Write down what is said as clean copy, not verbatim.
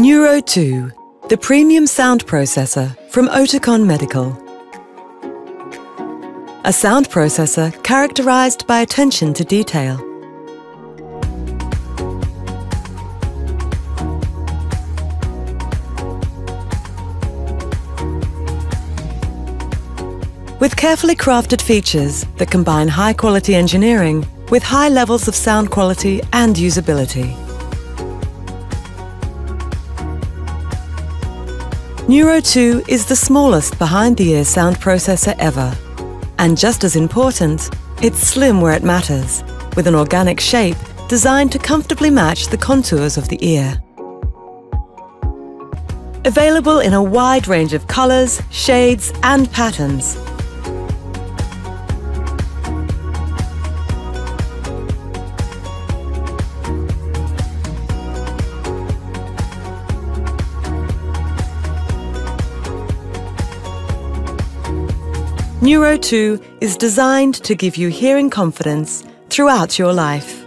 Neuro 2, the premium sound processor from Oticon Medical. A sound processor characterized by attention to detail. With carefully crafted features that combine high-quality engineering with high levels of sound quality and usability. Neuro 2 is the smallest behind-the-ear sound processor ever. And just as important, it's slim where it matters, with an organic shape designed to comfortably match the contours of the ear. Available in a wide range of colors, shades, and patterns. Neuro 2 is designed to give you hearing confidence throughout your life.